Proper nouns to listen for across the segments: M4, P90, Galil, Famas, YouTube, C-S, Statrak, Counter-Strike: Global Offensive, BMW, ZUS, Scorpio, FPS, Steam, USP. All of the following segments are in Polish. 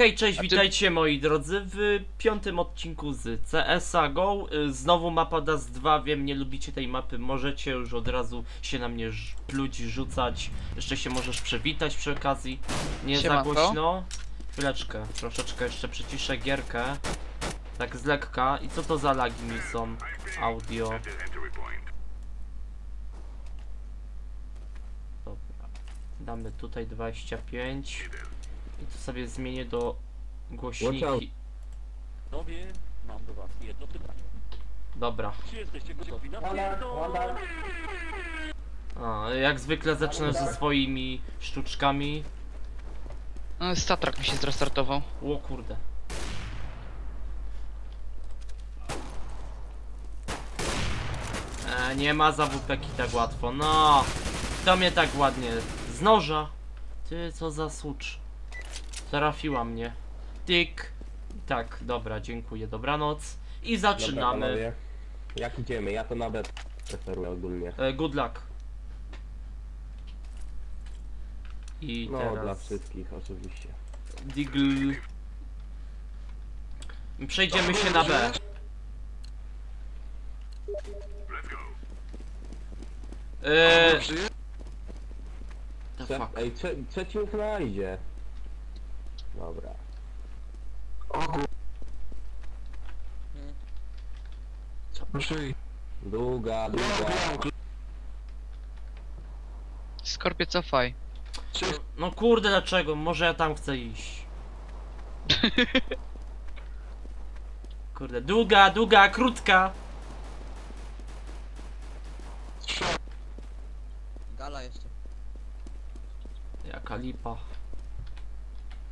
Hej, cześć, witajcie moi drodzy w piątym odcinku z CS:GO GO. Znowu mapa Dust 2, wiem, nie lubicie tej mapy, możecie już od razu się na mnie pluć, rzucać. Jeszcze się możesz przywitać przy okazji. Nie Siemanko. Za głośno. Chwileczkę, troszeczkę jeszcze przyciszę gierkę. Tak z lekka. I co to za lagi mi są? Audio. Dobra. Damy tutaj 25. I to sobie zmienię do głośniki. Mam do was jedno pytanie. Dobra. A, jak zwykle zacznę ze swoimi sztuczkami. Statrak mi się zrestartował. O kurde. Nie ma zawupeki tak łatwo. No, to mnie tak ładnie z noża. Ty, co za sucz. Trafiła mnie. Tyk. Tak, dobra, dziękuję, dobranoc. I zaczynamy. Dobra, jak idziemy? Ja to nawet preferuję ogólnie. Good luck. I no, teraz... dla wszystkich oczywiście. Digl. Przejdziemy się na B. Ej, trzeci znajdzie. Dobra. Co proszę? Długa. Skorpio, cofaj. No kurde, dlaczego? Może ja tam chcę iść. Kurde, długa, krótka. Gala jeszcze. Jaka lipa.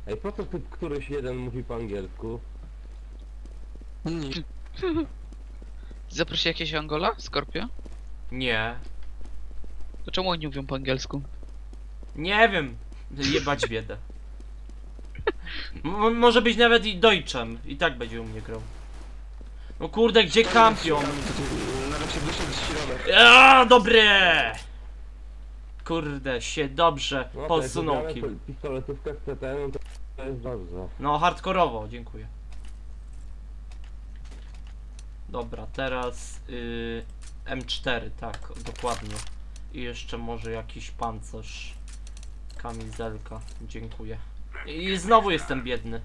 Ej, po co któryś jeden mówi po angielsku? Zaprosi jakieś Angola? Skorpio? Nie. To czemu oni mówią po angielsku? Nie wiem. Jebać biedę. Może być nawet i Deutschem. I tak będzie u mnie grał. No kurde, gdzie kampion? Nawet się wyszedł z środek. Dobre! Kurde, się dobrze posunął kim. Pistoletówkę z CTN to jest dobrze. No, hardkorowo, dziękuję. Dobra, teraz M4, tak, dokładnie. I jeszcze może jakiś pancerz. Kamizelka, dziękuję. I znowu jestem biedny.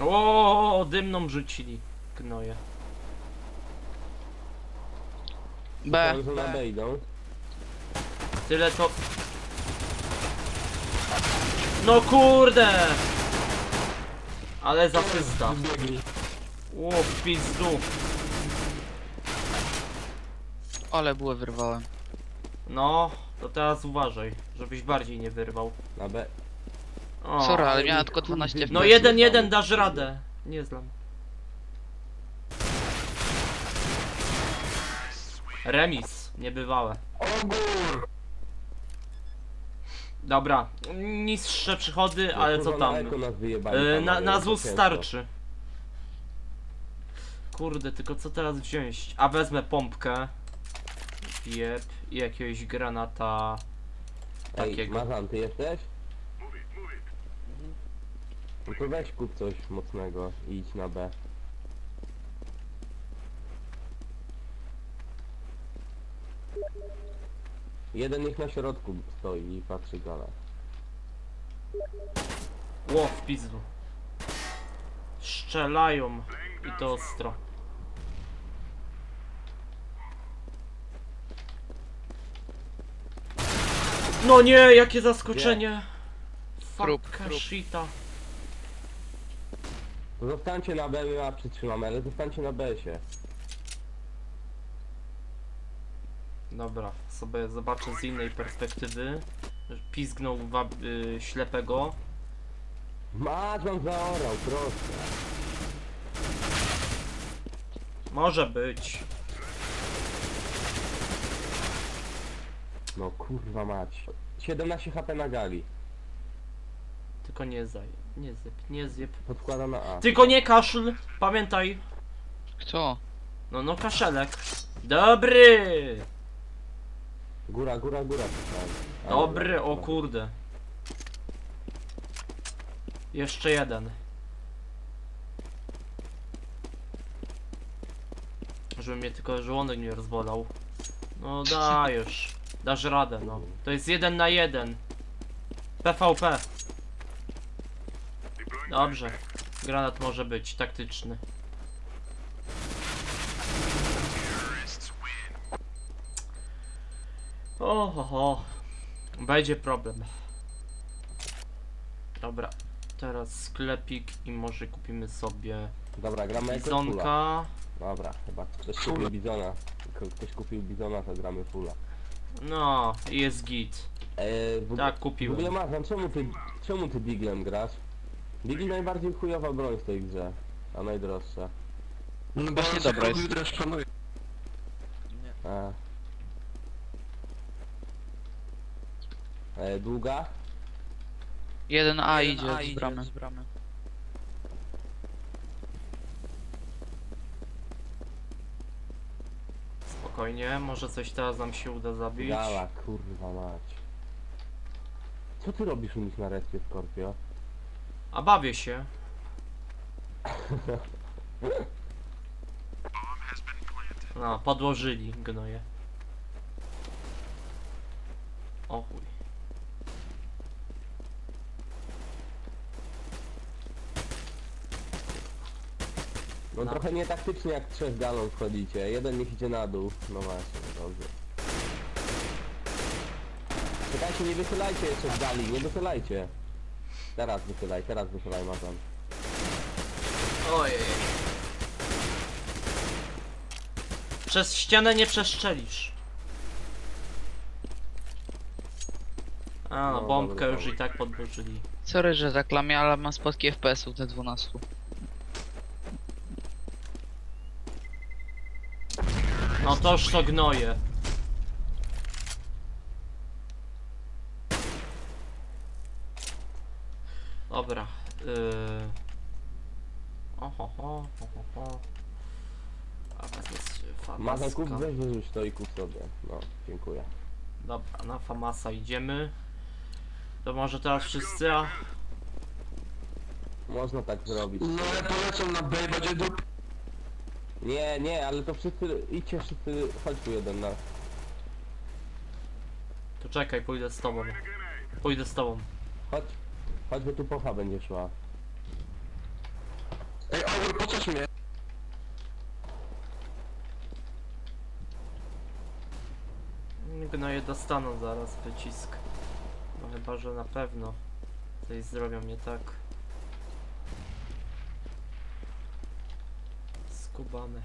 O, dymną rzucili. Gnoje. B idą. Tyle to... No kurde! Ale zapysta. Ło, pizdu. Ale bułę wyrwałem. No, to teraz uważaj, żebyś bardziej nie wyrwał. Na B. Sorry, ale miała tylko 12. No 1-1, dasz radę. Nie znam. Remis, niebywałe. Dobra, niższe przychody, ale co tam? Na ZUS starczy. Kurde, tylko co teraz wziąć? A wezmę pompkę. Jeb, i jakiegoś granata. Takiego. Ej, Mazan, ty jesteś? No to weź kup coś mocnego i idź na B. Jeden niech na środku stoi i patrzy gala. Ło, w pizdu. Strzelają i to ostro. No nie, jakie zaskoczenie. Fuck shita. Zostańcie na B, ja przytrzymam, ale zostańcie na B się. Dobra, sobie zobaczę z innej perspektywy. Pizgnął ślepego. Masz, on zaorał, proszę. Może być. No kurwa mać. 17 HP na gali. Tylko nie zjeb. Podkłada na A. Tylko nie kaszl, pamiętaj. Kto? No kaszelek. Dobry! Góra, góra, góra. Dobry, o kurde. Jeszcze jeden. Żeby mnie tylko żołądek nie rozbolał. No dajesz. Dasz radę, no. To jest 1 na 1. PvP. Dobrze. Granat może być taktyczny. Ohoho. Będzie problem. Dobra. Teraz sklepik i może kupimy sobie... Dobra, gramy bizonka. Dobra, chyba ktoś kupił bizona. Ktoś kupił bizona, to gramy fulla. No, jest git. Tak, kupiłem. W ogóle Marcin, czemu ty Biglem grasz? Bigli najbardziej chujowa broń w tej grze, a najdroższa. No właśnie dobra jest. Długa? 1A idzie z bramy. Spokojnie, może coś teraz nam się uda zabić. Dala, kurwa mać. Co ty robisz u nich na respie, Scorpio? A bawię się. No, podłożyli gnoje. O chuj. No, no trochę nietaktycznie jak 3 galon wchodzicie, jeden niech idzie na dół. No właśnie, dobrze. Czekajcie, nie wychylajcie jeszcze z dali, nie wychylajcie. Teraz wychylaj Mazan. Ojej. Przez ścianę nie przestrzelisz. A no, no bombkę dobra, już i tak podłożyli. Sorry, że zaklamię, ale mam spadki FPS-ów te 12. No toż to gnoje. Dobra. A tak jest Famasa. Maza, kup, weź to i kup sobie. No, dziękuję. Dobra, na Famasa idziemy. To może teraz wszyscy, a... Można tak zrobić. No ale polecam na B, będzie do... Nie, nie, ale to wszyscy... Idźcie wszyscy... Chodź tu jeden na... To czekaj, pójdę z tobą. Pójdę z tobą. Chodź. Chodź, bo tu pocha będzie szła. Ej, Over, poczuć mnie! Gnoje dostaną zaraz wycisk. No chyba, że na pewno. Coś zrobią nie tak. Skubane.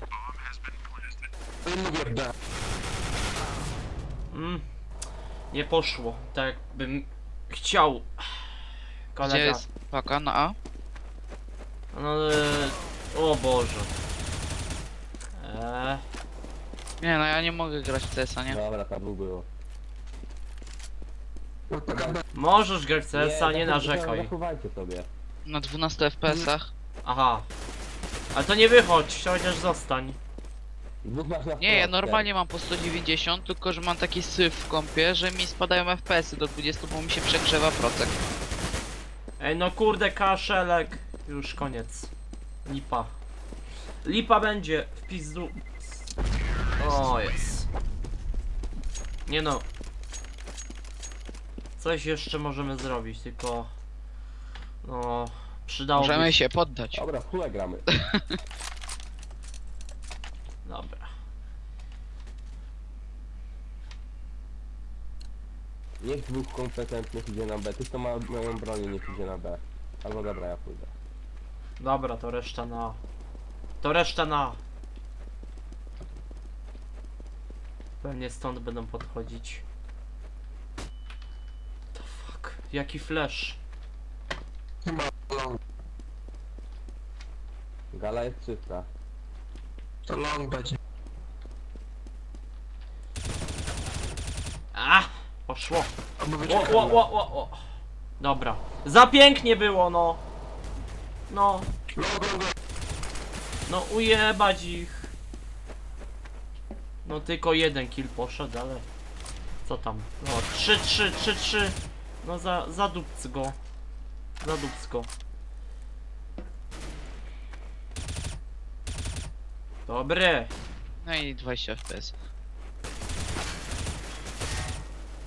Nie poszło, tak bym chciał. Kolega. Gdzie jest paka na A? No, o Boże. Nie no, ja nie mogę grać w CS-a, nie? Dobra, tabu było. Możesz grać w CS-a, nie narzekaj. Zachowajcie sobie. Na 12 FPS-ach. Aha. Ale to nie wychodź, chociaż zostań. Nie, ja normalnie mam po 190, tylko że mam taki syf w kompie, że mi spadają FPS-y do 20, bo mi się przegrzewa procek. Ej, no kurde, kaszelek. Już koniec. Lipa. Lipa będzie w pizdu. O jest. Nie no. Coś jeszcze możemy zrobić, tylko... No... Przydałoby... Możemy się poddać. Dobra, w kule gramy. Dobra. Niech 2 kompetentnych idzie na B. Ty to mają broni, niech idzie na B. Albo dobra, ja pójdę. Dobra, to reszta na... To reszta na... Pewnie stąd będą podchodzić. To fuck. Jaki flash. Gala jest czysta. To long będzie. Poszło. O. Dobra. Za pięknie było, no. No. No ujebać ich. No tylko jeden kill poszedł, ale... Co tam? O, 3-3-3-3. No zadupc go. Zadupc go. Dobry. No i 20 FPS.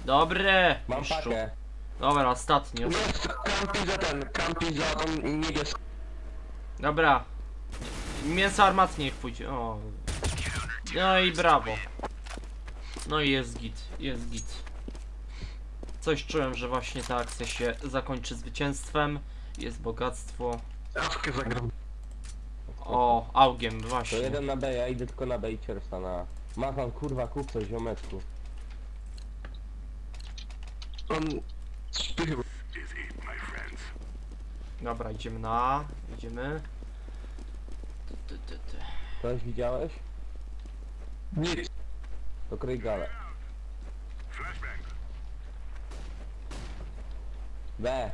Dobry. Mam pakę. Dobra, ostatni już. Kampi za ten, kampi za tą niebieską. Dobra. Mięso armatnie niech pójdzie. O. No i brawo. No i jest git, jest git. Coś czułem, że właśnie ta akcja się zakończy zwycięstwem. Jest bogactwo. O, augiem właśnie. To jeden na B, ja idę tylko na B i ciersa na... Ma pan kurwa kup coś, ziomeczku. Dobra, idziemy na... Idziemy. Coś widziałeś? Nic. To kryj galę. B.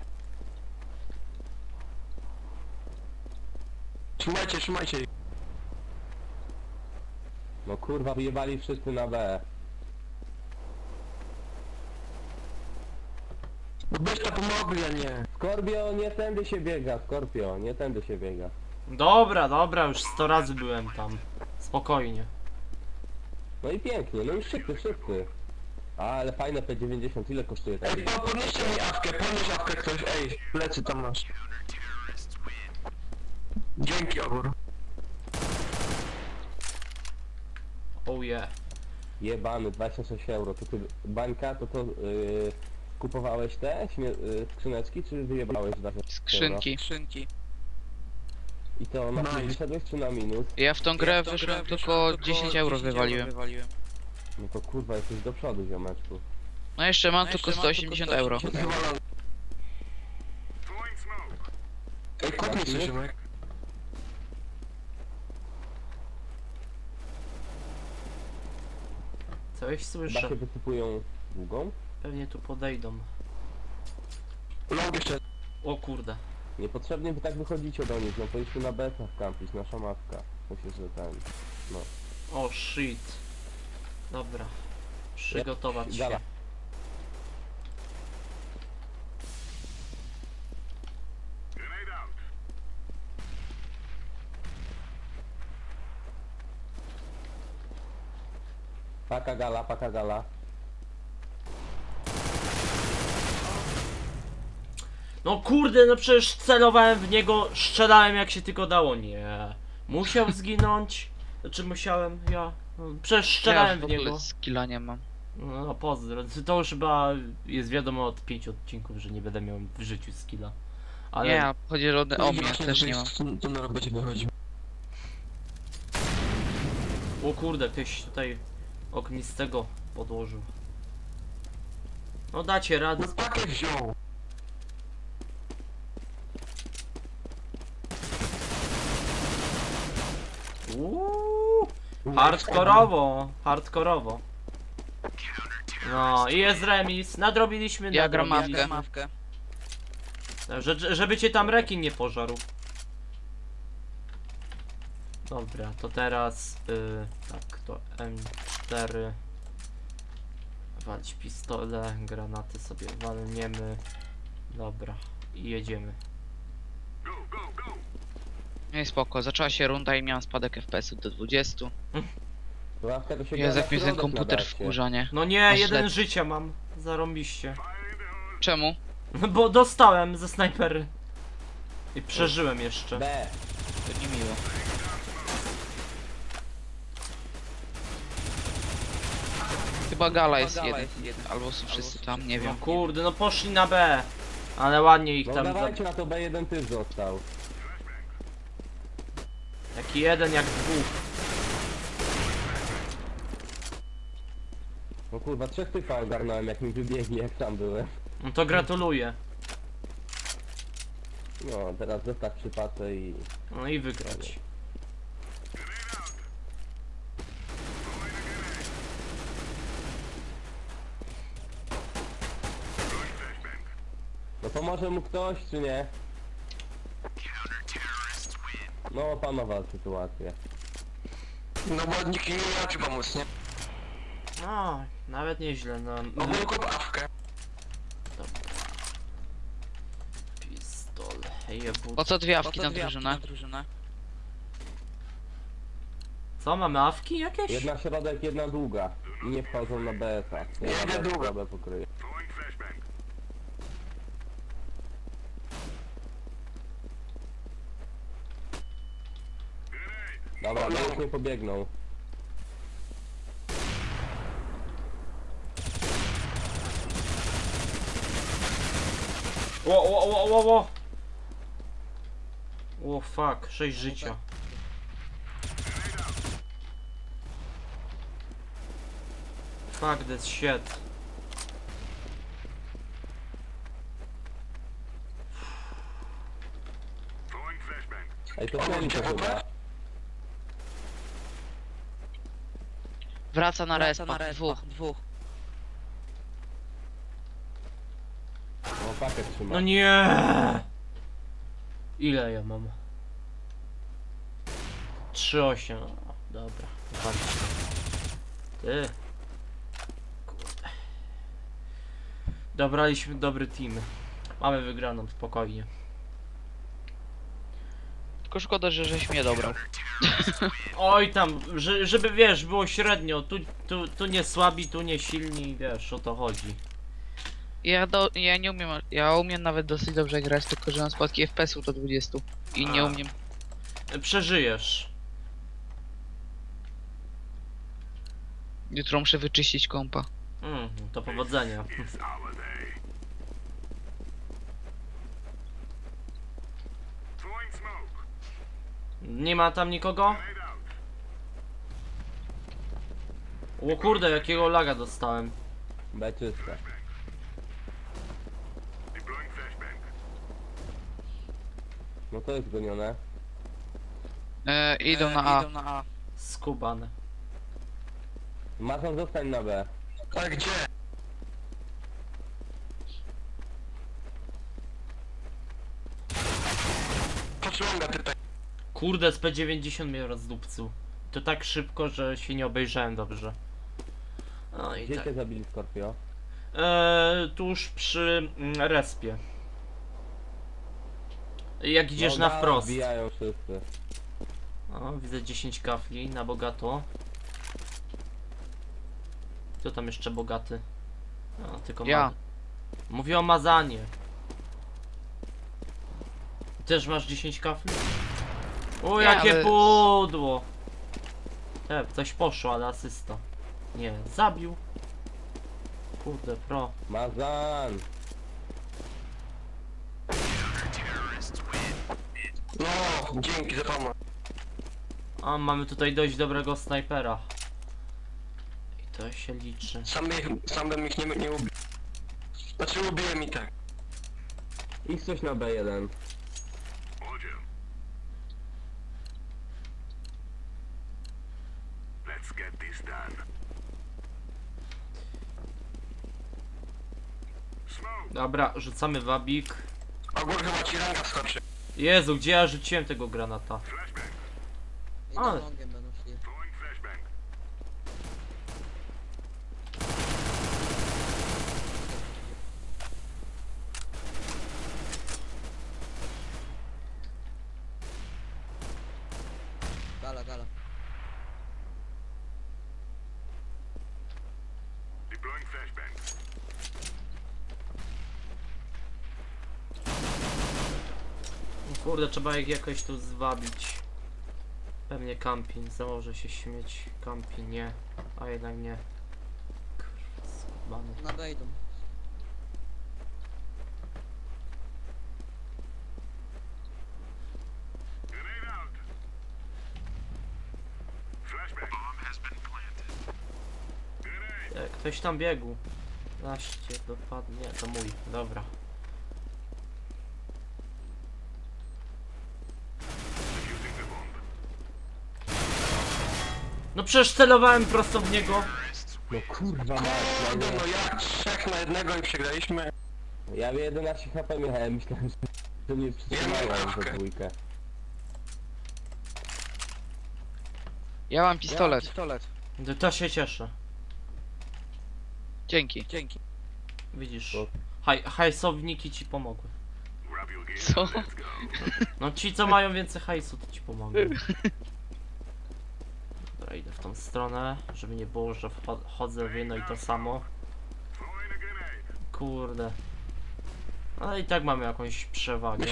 Trzymajcie, trzymajcie. No kurwa, wyjebali wszyscy na B. Byś to pomogli, a nie. Scorpio, nie tędy się biega, Scorpio, nie tędy się biega. Dobra, dobra, już 100 razy byłem tam. Spokojnie. No i pięknie, no już szybko, szybko. Ale fajne P90, ile kosztuje tak? Ej, podnieście mi awkę, podnieś awkę ktoś, ej, plecy tam masz. Dzięki, ogór. Oh yeah. Jebany, 26 euro, to ty bańka, to kupowałeś te skrzyneczki, czy wyjebałeś? Skrzynki, skrzynki. I to na minus wyszedłeś czy na minus? Ja w tą grę wyszedłem tylko 10 euro wywaliłem. No to kurwa, jesteś do przodu, ziomeczku. No jeszcze mam tylko 180 euro. Ej, kupisz coś, ziomek? Coś słyszę. Basie wysypują długą? Pewnie tu podejdą. O kurde. Niepotrzebnie by tak wychodzicie do nich, no to jeszcze na beta wkampić, nasza matka. Musisz zatem. No. O shit. Dobra. Przygotować się. Gala. Paka gala, paka gala. No kurde, no przecież celowałem w niego, strzelałem jak się tylko dało. Nie. Musiał zginąć. Znaczy musiałem, ja. No, przecież strzelałem w niego. Skilla nie mam. No pozdro. To już chyba jest wiadomo od 5 odcinków, że nie będę miał w życiu skilla. Ale... Nie, chodzi o mnie, też nie mam. To na rok będzie wychodził. O kurde, ktoś tutaj ognistego podłożył. No dacie radę. No pakę wziął. Uuuu, hardkorowo, hardkorowo. No i jest remis, nadrobiliśmy. Ja gram mawkę. Żeby cię tam rekin nie pożarł. Dobra, to teraz tak, to M4. Walić pistole, granaty sobie walniemy. Dobra, i jedziemy. Nie, spoko, zaczęła się runda i miałem spadek FPS-u do 20. Jest jakiś ten komputer wkurzanie. No nie, jeden życia mam, zarąbiście. Czemu? No bo dostałem ze snajpery. I przeżyłem jeszcze. To nie miło. Chyba gala jest jeden, albo są wszyscy tam, nie wiem. No kurde, no poszli na B. Ale ładnie ich tam... No dawajcie na to B, jeden typ został. Taki jeden jak dwóch. No kurwa, 3 typa ogarnąłem jak mi wybiegli, jak tam byłem. No to gratuluję. No teraz zostaw przypatę i... No i wygrać. No pomoże mu ktoś czy nie? No opanował sytuację. No bo nikt nie miał ci pomóc, nie? No, nawet nieźle, no. Mogę awkę. Pistol, jebu. Po co dwie awki na drużynę? Co, mamy awki jakieś? Jedna środek, jedna długa. I nie wchodzą na BS-a. Jedna długa pokryje. Dobra, już nie pobiegną. Ło! O fuck, 6 życia. Fuck that shit. Ej, to sami to chyba. Wraca na respach, dwóch. No nie! Ile ja mam? 3,8. Dobra. Ty. Kurde. Dobraliśmy dobry team. Mamy wygraną, spokojnie. Tylko szkoda, że żeś mnie dobrał. Oj tam, żeby wiesz, było średnio. Tu nie słabi, tu nie silni, wiesz, o to chodzi. Ja nie umiem, ja umiem nawet dosyć dobrze grać, tylko że mam spadki FPS-u do 20 i nie umiem. Przeżyjesz. Jutro muszę wyczyścić kompa. To powodzenia. Nie ma tam nikogo? O kurde, jakiego laga dostałem. Beczyste. No to jest gonione. Idą na A. Idą na A. Skubane. Mason, zostań na B. Ale gdzie? Pociąga typek. Kurde, z P90 mnie rozdupcu. To tak szybko, że się nie obejrzałem dobrze. No i gdzie tak. Cię zabili, Scorpio? Tuż przy respie. Jak idziesz na wprost. Bijają wszyscy. O, widzę 10 kafli na bogato. Kto tam jeszcze bogaty? A, tylko ja. Mówię o Mazanie. Też masz 10 kafli? O, jakie ale... pudło! Coś poszło, ale asysta. Nie, zabił. Kurde, pro. Mazan! No, dzięki za pomoc. A mamy tutaj dość dobrego snajpera. I to się liczy. Sam bym ich nie ubił. Znaczy ubiłem i tak. I coś na B1. Let's get this done. Dobra, rzucamy wabik. A górka chyba ci ranga skoczy. Jezu, gdzie ja rzuciłem tego granata? Ale... Gala. Kurde, trzeba ich jakoś tu zwabić. Pewnie kampin, założę się śmieć. Kampin nie, a jednak nie. Kurwa, skubany. Nadejdą. Ktoś tam biegł. Naście dopadnie, to mój, dobra. No przecież celowałem prosto w niego. No kurwa masz, no jak 3 na 1 i przegraliśmy. Ja 11 HP miałem, myślałem, że mnie przytrzymałem za dwójkę. Ja mam pistolet. To się cieszę. Dzięki. Dzięki. Widzisz, hajsowniki ci pomogły. Co? No ci, co mają więcej hajsu, to ci pomogą. Dobra, idę w tą stronę, żeby nie było, że chodzę w jedno i to samo. Kurde. Ale i tak mamy jakąś przewagę.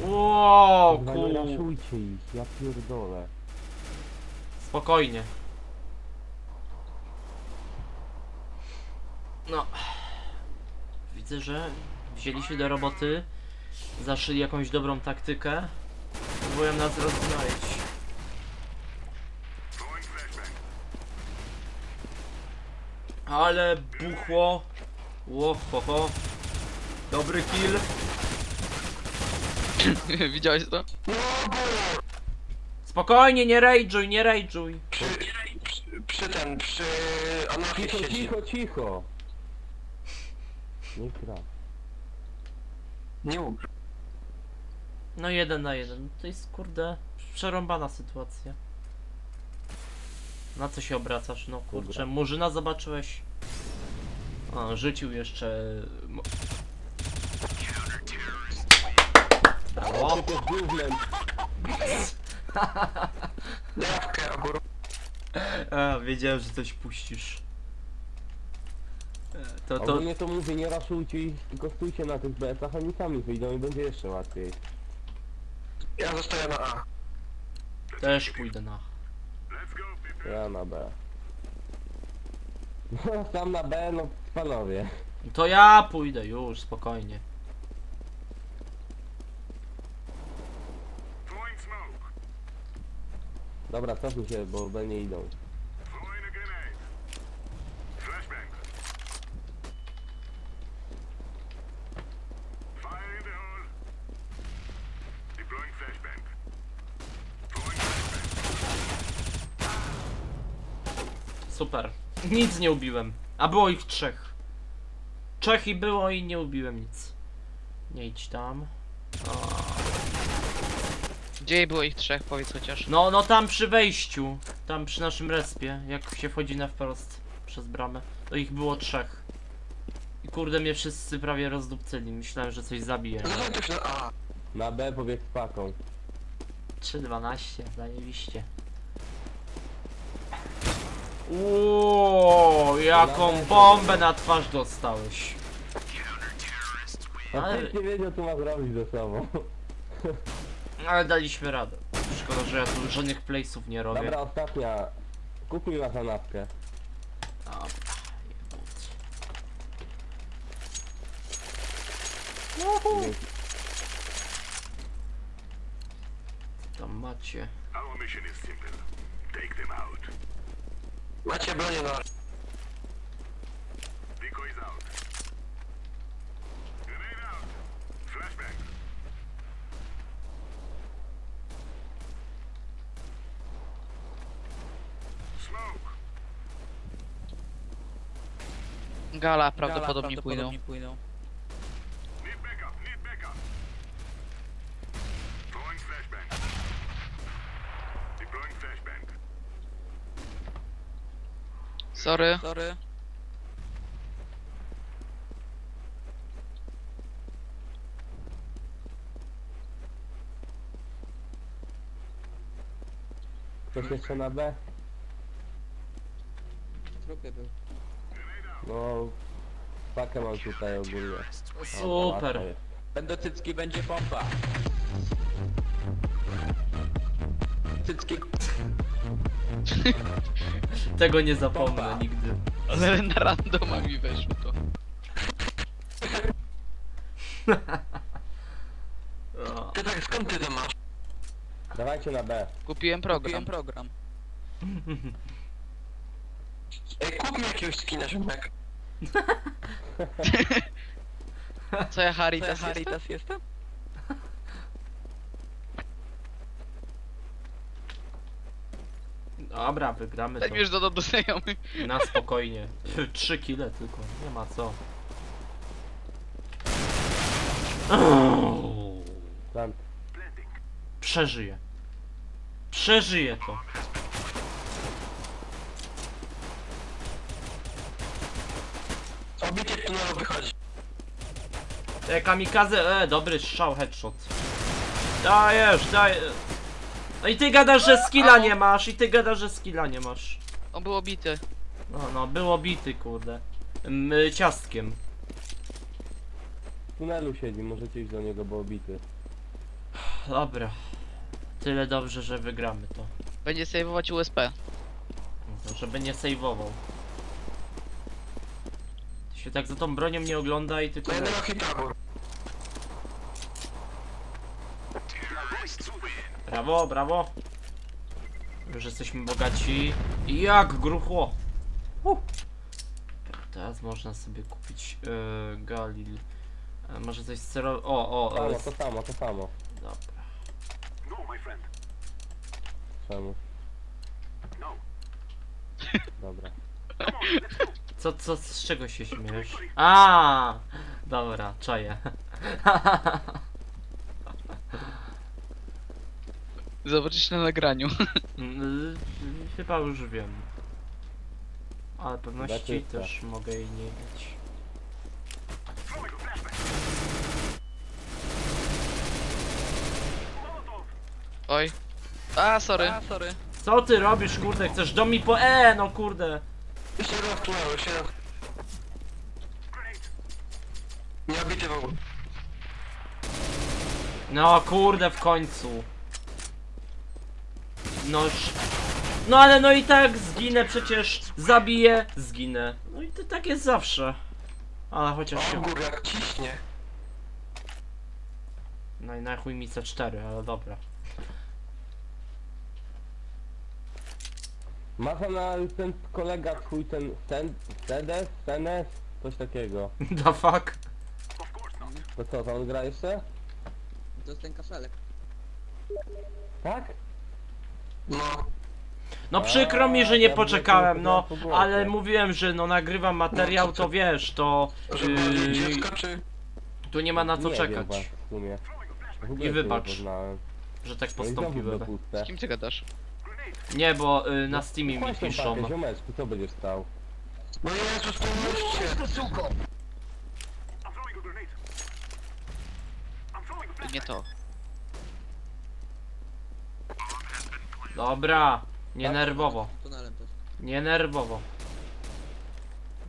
Wow, kurwa. Raszujcie ich, ja pierdolę. Spokojnie. No. Widzę, że wzięli się do roboty. Zaszyli jakąś dobrą taktykę. Próbują nas rozgnoić. Ale buchło. Ło, ho, ho. Dobry kill. Widziałeś to? Spokojnie, nie rajdżuj, nie rajdżuj. Przy anarchii siedzi. Cicho, cicho. Nie gra. Nie umrę. No 1 na 1. To jest, kurde, przerąbana sytuacja. Na co się obracasz? No kurczę, murzyna zobaczyłeś. A, rzucił jeszcze... O! A, wiedziałem, że coś puścisz. To mnie to mówi, nie raszujcie ich, tylko stójcie na tych BS-ach, oni sami wyjdą i będzie jeszcze łatwiej. Ja zostaję na A. Też pójdę na A. Ja na B. No sam na B, no panowie. To ja pójdę już, spokojnie. Dobra, cofnij się, bo B nie idą. Super. Nic nie ubiłem. A było ich 3. 3 i było i nie ubiłem nic. Nie idź tam. O. Gdzie było ich 3, powiedz chociaż. No, no tam przy wejściu. Tam przy naszym respie. Jak się wchodzi na wprost przez bramę. To ich było 3. I kurde, mnie wszyscy prawie rozdupcyli. Myślałem, że coś zabiję. Na B pobiegł z paką. 3-12, zajebiście. Uuu, jaką bombę na twarz dostałeś. Ale nie wiedział, co ma zrobić ze sobą. Ale daliśmy radę. Szkoda, że ja tu żadnych playsów nie robię. Dobra, ostatnia. Kupuj na kanapkę. Dobra, jebut. Co tam macie? Macie broń na... Gala prawdopodobnie pójdą. Sorry. Ktoś jeszcze na B? Trupy był. No, pakę mam tutaj ogólnie. Super. Będą cycki, będzie pompa. Cycki. Tego nie zapomnę pompa. Nigdy. Ale na randoma mi weszło to. Ty tak, skąd ty to masz? Dawajcie na B. Kupiłem program. Ej, kup mi jakiegoś skina, żołnek. Co ja, Haritas jestem? Dobra, wygramy tak to. Już do znajomych. Na spokojnie. 3 kile tylko, nie ma co. Przeżyję. Przeżyję to. Obicie tunelu wychodzi. Kamikaze, dobry strzał, headshot. Dajesz. No i ty gadasz, że skilla nie masz, On był obity. No, był obity, kurde. Ciastkiem. W tunelu siedzi, możecie iść do niego, bo obity. Dobra. Tyle dobrze, że wygramy to. Będzie sejwować USP. No, żeby nie sejwował. Ty się tak za tą bronią nie ogląda i tylko... Brawo, brawo. Już jesteśmy bogaci. Jak gruchło. Teraz można sobie kupić Galil. Może coś z cero... To samo. Dobra. Czemu? Dobra. Co, z czego się śmiesz? A, dobra, czaję. Zobaczysz na nagraniu. Chyba już wiem. Ale pewności też mogę jej nie mieć. Oj. Sorry. Co ty robisz, kurde? Chcesz do mi po... no kurde. Się nie obity w ogóle. No kurde, w końcu. Noż. No ale no i tak zginę przecież. Zabiję, zginę. No i to tak jest zawsze. Ale chociaż się... Kurde, jak ciśnie. No i na chuj mi C4, ale dobra. Macha na ten kolega twój, ten CDS, TNS, coś takiego. Da fuck? To co, tam gra jeszcze? To jest ten kaszelek. Tak? No przykro mi, że nie poczekałem, no, ale mówiłem, że no nagrywam materiał, to wiesz, to... Tu nie ma na co czekać. I wybacz, że tak postąpiłem. Z kim ty gadasz? Nie, bo na Steamie mi piszą. Ziomeczku, co będziesz stał? No Jezus, to nie to. Dobra, nienerwowo. Nienerwowo.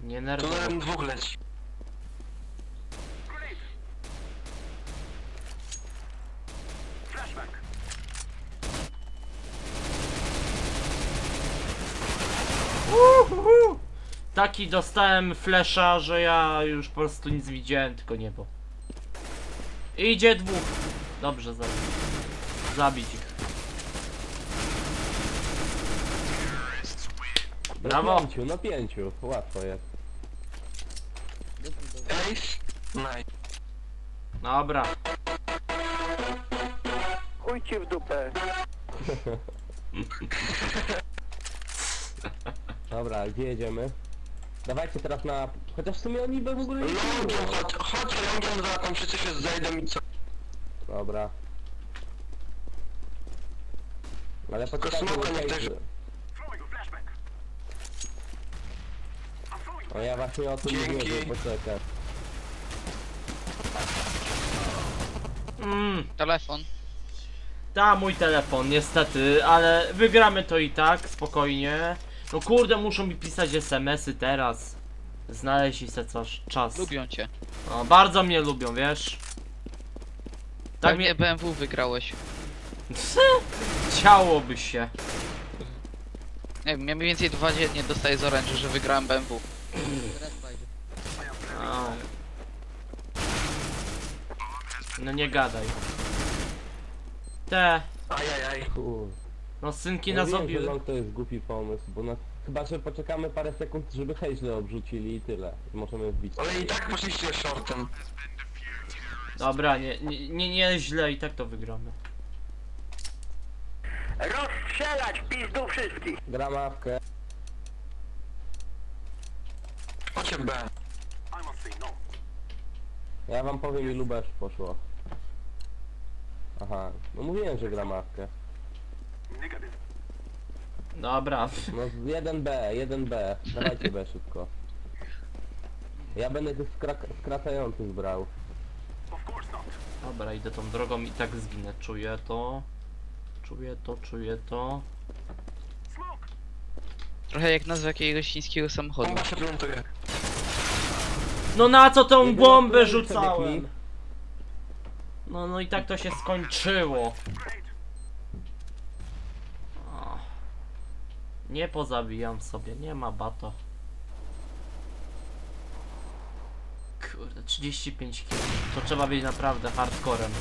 Nienerwowo. Tunelem dwóch leci. Taki dostałem flesza, że ja już po prostu nic widziałem, tylko niebo. Idzie dwóch. Dobrze, zabić ich. Brawo. Na pięciu, łatwo jest. Dobra. Chuj cię w dupę. Dobra, gdzie jedziemy? Dawajcie teraz na... Chociaż w sumie oni w ogóle nie... Chodź, lądem za tam wszyscy się zajdą i co? Dobra. Ale poczekajmy, no ja właśnie o tym mówię, poczekaj. Telefon. Ta, mój telefon, niestety, ale wygramy to i tak, spokojnie. No kurde, muszą mi pisać SMS-y teraz. Znaleźli sobie czas. Lubią cię. No, bardzo mnie lubią, wiesz. Tak mnie BMW wygrałeś. Chciałoby się. Nie wiem, ja mniej więcej 2 dziennie dostaję z orędzi, że wygrałem BMW. No nie gadaj. No synki nas obiły. No to jest głupi pomysł, bo nas... Chyba, że poczekamy parę sekund, żeby hejzle obrzucili i tyle. Możemy wbić. Ale i tak poszliście shortem. Dobra, nie źle, i tak to wygramy. Rozstrzelać pizdu wszystkich! Gramawkę. Ja wam powiem, ilu beczów poszło. Aha, no mówiłem, że gra matkę. Dobra. No 1B. Dawajcie B szybko. Ja będę tych skracających brał. Dobra, idę tą drogą i tak zginę. Czuję to. Czuję to. Trochę jak nazwa jakiegoś chińskiego samochodu. No na co tą bombę rzucałem? No i tak to się skończyło. Nie pozabijam sobie, nie ma bato. Kurde, 35 kg. To trzeba być naprawdę hardcorem.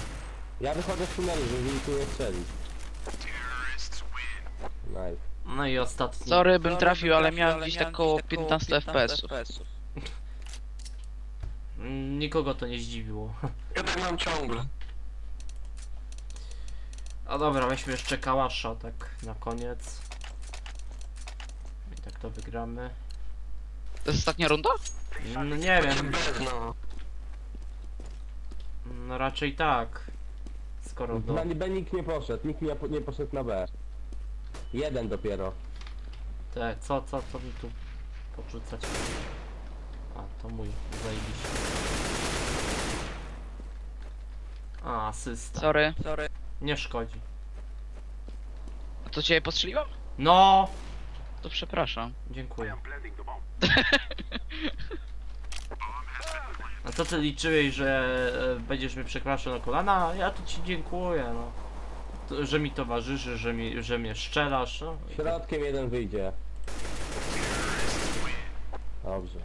Ja wychodzę z tunelu, żeby mi tu nie strzelić. Nice. No i ostatni. Sorry, bym trafił, ale miałem gdzieś tak około 15 FPS-ów. Nikogo to nie zdziwiło. Ja tak mam ciągle. A dobra, weźmy jeszcze kałasza tak na koniec. I tak to wygramy. To jest ostatnia runda? No nie wiem. No raczej tak. Skoro do... Na B nikt nie poszedł, nikt nie poszedł na B. Jeden dopiero. Te, co mi tu porzucać? A, to mój, zajebiście. A, asysta. Sorry. Nie szkodzi. A to cię postrzeliłam? No! To przepraszam. Dziękuję. A co ty liczyłeś, że będziesz mnie przepraszał na kolana? Ja to ci dziękuję, no. To, że mi towarzyszy, że mnie strzelasz, no. Środkiem jeden wyjdzie. Dobrze.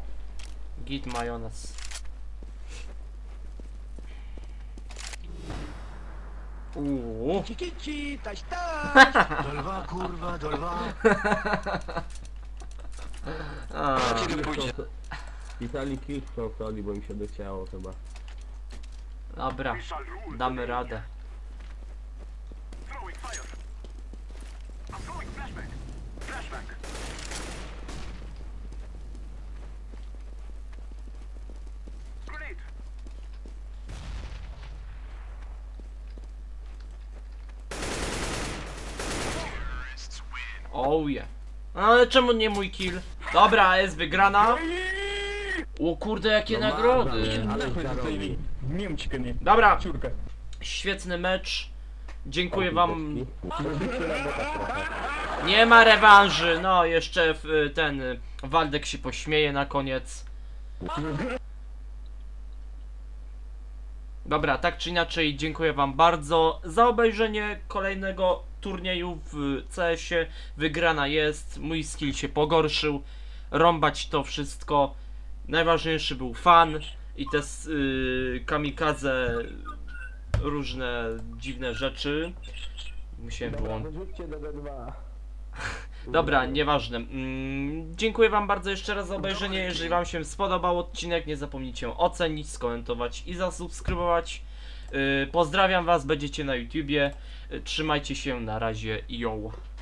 Git majonez. Uuuu. Kikici, taś. Dolwa, kurwa, dolwa. Pisali kilka okoli, bo mi się dociało chyba. Dobra, damy radę. Oh yeah. Ale czemu nie mój kill? Dobra, jest wygrana. O kurde, jakie no nagrody. Ale dobra, świetny mecz. Dziękuję wam. Nie ma rewanży. No, jeszcze ten Waldek się pośmieje na koniec. Dobra, tak czy inaczej, dziękuję wam bardzo za obejrzenie kolejnego turnieju w CS-ie. Wygrana jest, mój skill się pogorszył. Rąbać to wszystko. Najważniejszy był fan i te kamikaze, różne dziwne rzeczy. Musiałem wyłączyć. Dobra, nieważne. Dziękuję wam bardzo jeszcze raz za obejrzenie. Jeżeli wam się spodobał odcinek, nie zapomnijcie ocenić, skomentować i zasubskrybować. Pozdrawiam was, będziecie na YouTubie. Trzymajcie się, na razie, yo!